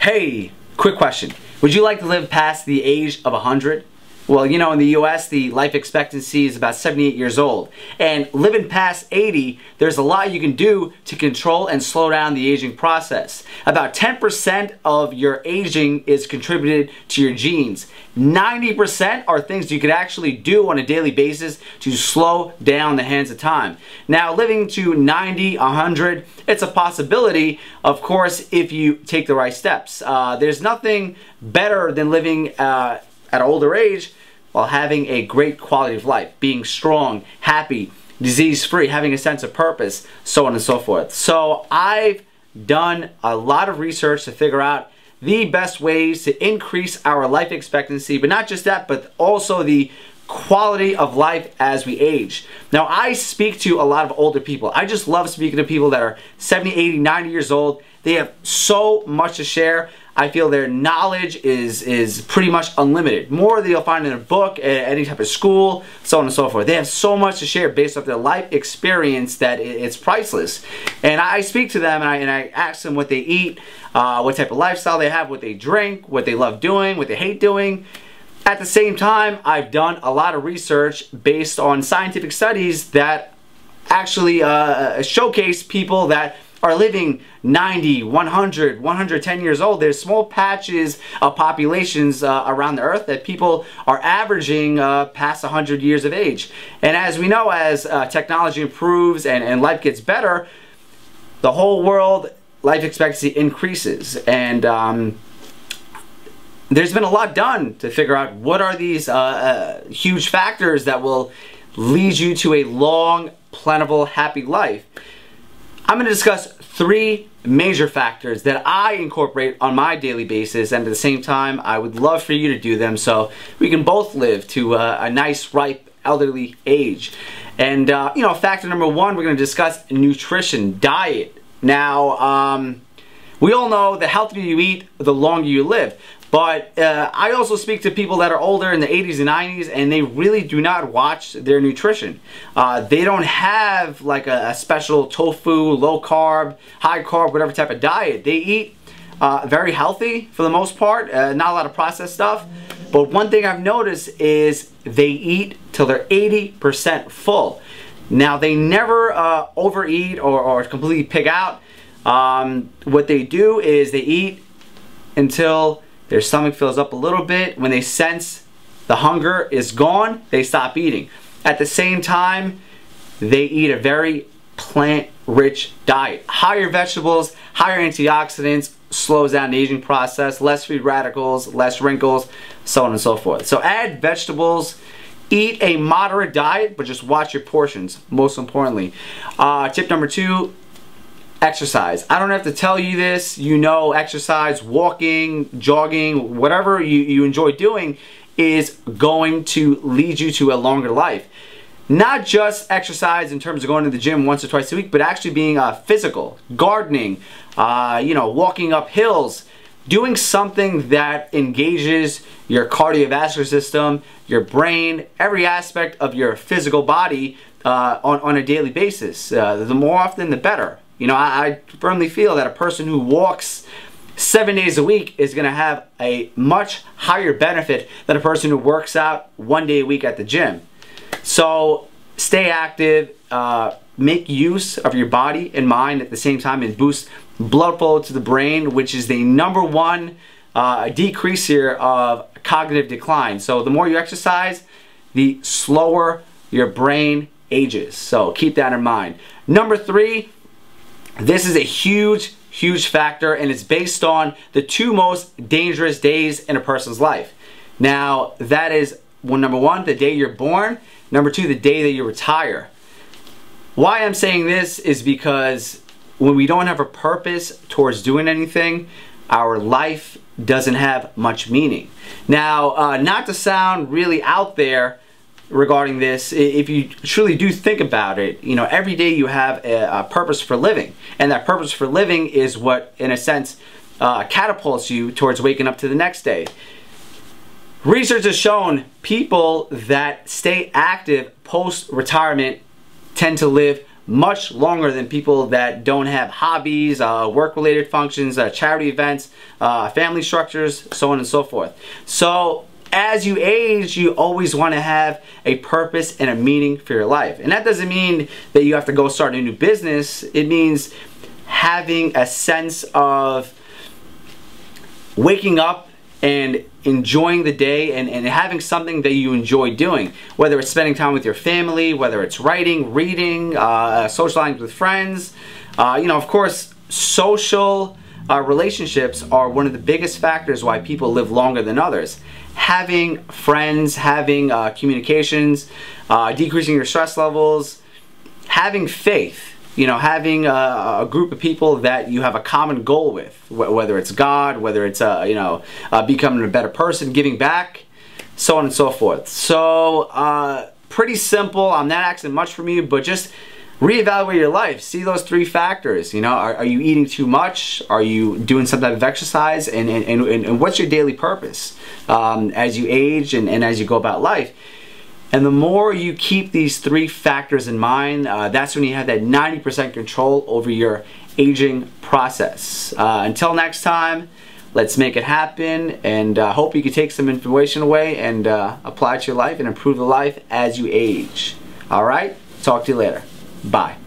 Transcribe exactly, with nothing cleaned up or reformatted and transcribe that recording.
Hey, quick question. Would you like to live past the age of one hundred? Well, you know, in the U S, the life expectancy is about seventy-eight years old. And living past eighty, there's a lot you can do to control and slow down the aging process. About ten percent of your aging is contributed to your genes. ninety percent are things you could actually do on a daily basis to slow down the hands of time. Now, living to ninety, one hundred, it's a possibility, of course, if you take the right steps. Uh, there's nothing better than living uh, at an older age while having a great quality of life, being strong, happy, disease-free, having a sense of purpose, so on and so forth. So I've done a lot of research to figure out the best ways to increase our life expectancy, but not just that, but also the quality of life as we age. Now, I speak to a lot of older people. I just love speaking to people that are seventy, eighty, ninety years old. They have so much to share. I feel their knowledge is is pretty much unlimited. More than you'll find in a book, at any type of school, so on and so forth. They have so much to share based off their life experience that it's priceless. And I speak to them and I, and I ask them what they eat, uh, what type of lifestyle they have, what they drink, what they love doing, what they hate doing. At the same time, I've done a lot of research based on scientific studies that actually uh, showcase people that are living ninety, one hundred, one hundred ten years old. There's small patches of populations uh, around the earth that people are averaging uh, past one hundred years of age. And as we know, as uh, technology improves and, and life gets better, the whole world, life expectancy increases. And um, there's been a lot done to figure out what are these uh, uh, huge factors that will lead you to a long, plentiful, happy life. I'm going to discuss three major factors that I incorporate on my daily basis, and at the same time, I would love for you to do them so we can both live to a, a nice, ripe, elderly age. And, uh, you know, factor number one, we're going to discuss nutrition, diet. Now, um, we all know the healthier you eat, the longer you live. But uh, I also speak to people that are older in the eighties and nineties, and they really do not watch their nutrition. Uh, they don't have like a, a special tofu, low carb, high carb, whatever type of diet. They eat uh, very healthy for the most part, uh, not a lot of processed stuff. But one thing I've noticed is they eat till they're eighty percent full. Now, they never uh, overeat or, or completely pig out. Um, what they do is they eat until their stomach fills up a little bit. When they sense the hunger is gone, they stop eating. At the same time, they eat a very plant-rich diet. Higher vegetables, higher antioxidants, slows down the aging process, less free radicals, less wrinkles, so on and so forth. So add vegetables, eat a moderate diet, but just watch your portions, most importantly. Uh, tip number two, exercise. I don't have to tell you this, you know, exercise, walking, jogging, whatever you, you enjoy doing is going to lead you to a longer life. Not just exercise in terms of going to the gym once or twice a week, but actually being uh, physical, gardening, uh, you know, walking up hills, doing something that engages your cardiovascular system, your brain, every aspect of your physical body uh, on, on a daily basis. Uh, the more often, the better. You know, I, I firmly feel that a person who walks seven days a week is going to have a much higher benefit than a person who works out one day a week at the gym. So stay active, uh, make use of your body and mind at the same time, and boost blood flow to the brain, which is the number one uh, decrease here of cognitive decline. So the more you exercise, the slower your brain ages. So keep that in mind. Number three, this is a huge, huge factor, and it's based on the two most dangerous days in a person's life. Now, that is, well, number one, the day you're born. Number two, the day that you retire. Why I'm saying this is because when we don't have a purpose towards doing anything, our life doesn't have much meaning. Now, uh, not to sound really out there regarding this, if you truly do think about it, you know, every day you have a, a purpose for living, and that purpose for living is what, in a sense, uh, catapults you towards waking up to the next day. Research has shown people that stay active post-retirement tend to live much longer than people that don't have hobbies, uh, work-related functions, uh, charity events, uh, family structures, so on and so forth. So as you age, you always want to have a purpose and a meaning for your life. And that doesn't mean that you have to go start a new business. It means having a sense of waking up and enjoying the day and, and having something that you enjoy doing, whether it's spending time with your family, whether it's writing, reading, uh, socializing with friends. Uh, you know, of course, social uh, relationships are one of the biggest factors why people live longer than others. Having friends, having uh, communications, uh, decreasing your stress levels, having faith. You know, having a, a group of people that you have a common goal with, wh whether it's God, whether it's, uh, you know, uh, becoming a better person, giving back, so on and so forth. So, uh, pretty simple. I'm not asking much from you, but just reevaluate your life. See those three factors. You know, are, are you eating too much? Are you doing some type of exercise? And, and, and, and what's your daily purpose um, as you age and, and as you go about life? And the more you keep these three factors in mind, uh, that's when you have that ninety percent control over your aging process. Uh, until next time, let's make it happen, and I uh, hope you can take some information away and uh, apply it to your life and improve the life as you age. All right, talk to you later. Bye.